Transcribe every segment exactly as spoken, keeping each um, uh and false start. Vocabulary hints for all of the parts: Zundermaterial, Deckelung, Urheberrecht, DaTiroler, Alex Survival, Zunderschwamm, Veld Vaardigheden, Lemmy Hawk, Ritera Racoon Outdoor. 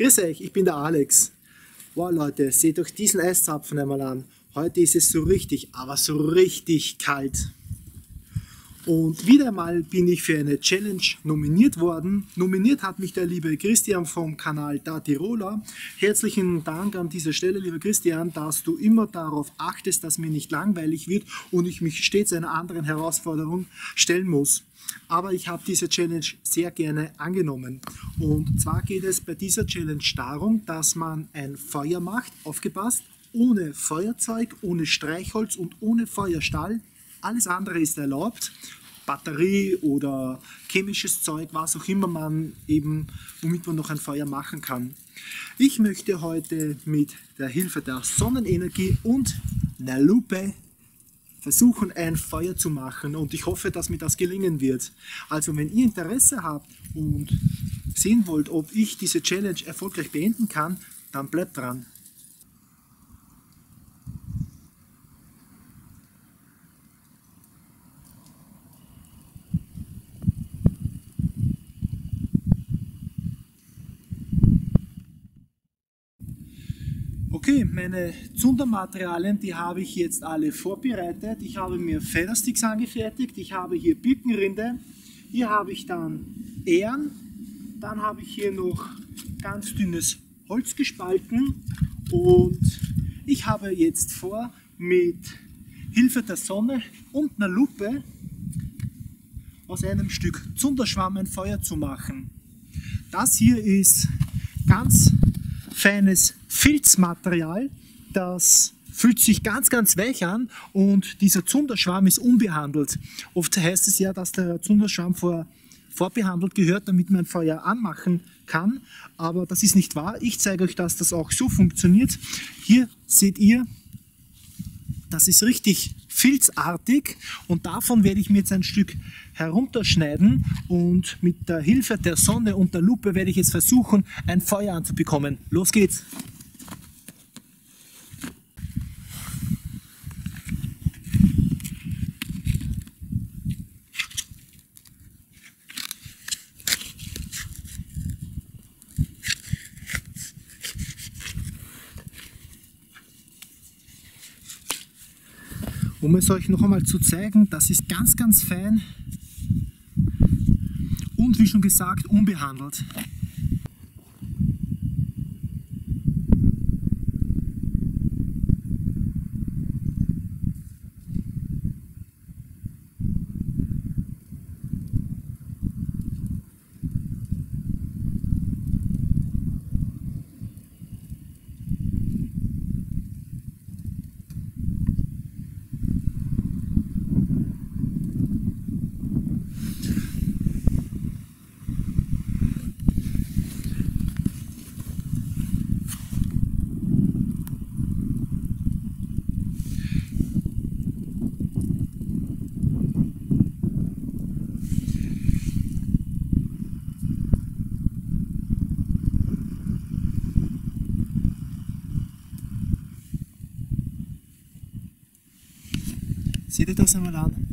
Grüß euch, ich bin der Alex. Wow Leute, seht euch diesen Eiszapfen einmal an. Heute ist es so richtig, aber so richtig kalt. Und wieder mal bin ich für eine Challenge nominiert worden. Nominiert hat mich der liebe Christian vom Kanal DaTiroler. Herzlichen Dank an dieser Stelle, lieber Christian, dass du immer darauf achtest, dass mir nicht langweilig wird und ich mich stets einer anderen Herausforderung stellen muss. Aber ich habe diese Challenge sehr gerne angenommen. Und zwar geht es bei dieser Challenge darum, dass man ein Feuer macht, aufgepasst, ohne Feuerzeug, ohne Streichholz und ohne Feuerstahl. Alles andere ist erlaubt, Batterie oder chemisches Zeug, was auch immer man eben, womit man noch ein Feuer machen kann. Ich möchte heute mit der Hilfe der Sonnenenergie und einer Lupe versuchen, ein Feuer zu machen und ich hoffe, dass mir das gelingen wird. Also wenn ihr Interesse habt und sehen wollt, ob ich diese Challenge erfolgreich beenden kann, dann bleibt dran. Okay, meine Zundermaterialien, die habe ich jetzt alle vorbereitet. Ich habe mir Federsticks angefertigt, ich habe hier Birkenrinde, hier habe ich dann Ähren, dann habe ich hier noch ganz dünnes Holz gespalten und ich habe jetzt vor, mit Hilfe der Sonne und einer Lupe aus einem Stück Zunderschwamm ein Feuer zu machen. Das hier ist ganz feines Filzmaterial, das fühlt sich ganz ganz weich an und dieser Zunderschwamm ist unbehandelt. Oft heißt es ja, dass der Zunderschwamm vor, vorbehandelt gehört, damit man ein Feuer anmachen kann, aber das ist nicht wahr. Ich zeige euch, dass das auch so funktioniert. Hier seht ihr, das ist richtig filzartig und davon werde ich mir jetzt ein Stück herunterschneiden und mit der Hilfe der Sonne und der Lupe werde ich jetzt versuchen, ein Feuer anzubekommen. Los geht's! Um es euch noch einmal zu zeigen, das ist ganz, ganz fein und wie schon gesagt, unbehandelt. Seht ihr das einmal an?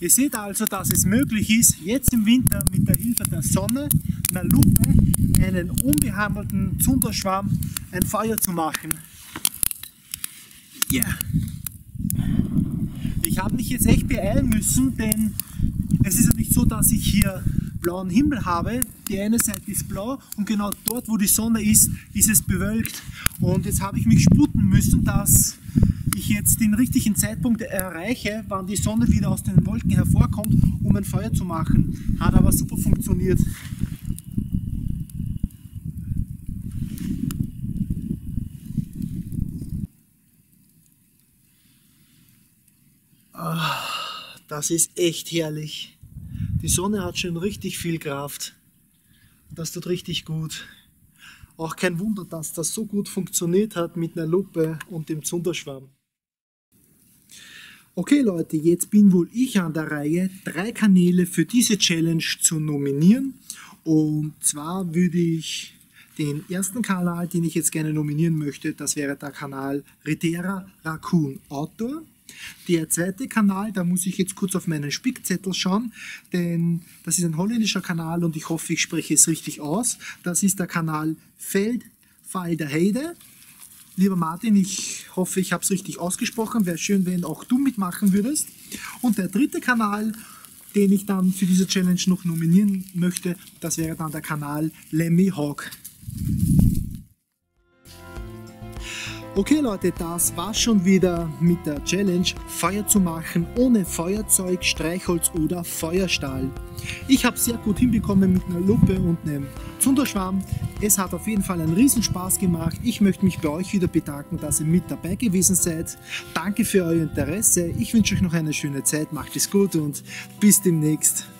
Ihr seht also, dass es möglich ist, jetzt im Winter mit der Hilfe der Sonne, einer Lupe, einen unbehandelten Zunderschwamm ein Feuer zu machen. Ja. Yeah. Ich habe mich jetzt echt beeilen müssen, denn es ist ja nicht so, dass ich hier blauen Himmel habe. Die eine Seite ist blau und genau dort, wo die Sonne ist, ist es bewölkt. Und jetzt habe ich mich sputen müssen, dass ich jetzt den richtigen Zeitpunkt erreiche, wann die Sonne wieder aus den Wolken hervorkommt, um ein Feuer zu machen. Hat aber super funktioniert. Das ist echt herrlich. Die Sonne hat schon richtig viel Kraft. Das tut richtig gut. Auch kein Wunder, dass das so gut funktioniert hat mit einer Lupe und dem Zunderschwamm. Okay Leute, jetzt bin wohl ich an der Reihe, drei Kanäle für diese Challenge zu nominieren. Und zwar würde ich den ersten Kanal, den ich jetzt gerne nominieren möchte, das wäre der Kanal Ritera Racoon Outdoor. Der zweite Kanal, da muss ich jetzt kurz auf meinen Spickzettel schauen, denn das ist ein holländischer Kanal und ich hoffe, ich spreche es richtig aus. Das ist der Kanal Veld Vaardigheden. Lieber Martin, ich hoffe, ich habe es richtig ausgesprochen. Wäre schön, wenn auch du mitmachen würdest. Und der dritte Kanal, den ich dann für diese Challenge noch nominieren möchte, das wäre dann der Kanal Lemmy Hawk. Okay Leute, das war's schon wieder mit der Challenge, Feuer zu machen ohne Feuerzeug, Streichholz oder Feuerstahl. Ich habe es sehr gut hinbekommen mit einer Lupe und einem Zunderschwamm. Es hat auf jeden Fall einen Riesenspaß gemacht. Ich möchte mich bei euch wieder bedanken, dass ihr mit dabei gewesen seid. Danke für euer Interesse. Ich wünsche euch noch eine schöne Zeit, macht es gut und bis demnächst.